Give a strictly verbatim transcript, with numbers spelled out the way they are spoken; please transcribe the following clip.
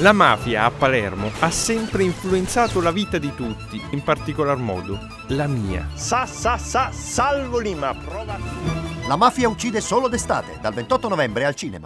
La mafia a Palermo ha sempre influenzato la vita di tutti, in particolar modo la mia. Sa sa sa, Salvo Lima, prova. La mafia uccide solo d'estate, dal ventotto novembre al cinema.